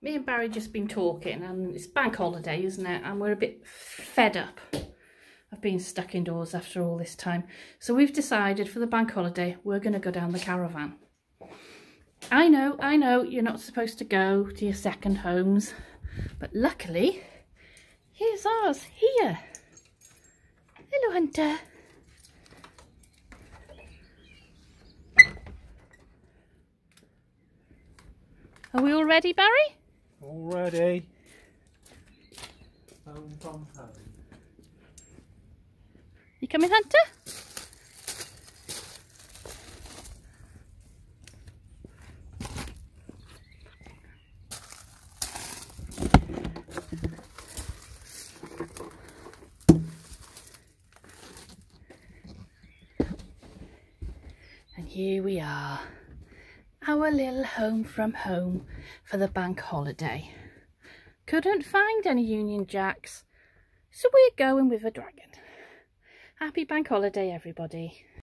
Me and Barry just been talking, and it's bank holiday, isn't it? And we're a bit fed up of being stuck indoors after all this time. So we've decided for the bank holiday, we're going to go down the caravan. I know, you're not supposed to go to your second homes. But luckily, here's ours here. Hello, Hunter. Are we all ready, Barry? All ready. Home from home. You coming, Hunter? And here we are. Our little home from home for the bank holiday. Couldn't find any Union Jacks, so we're going with a dragon. Happy bank holiday, everybody.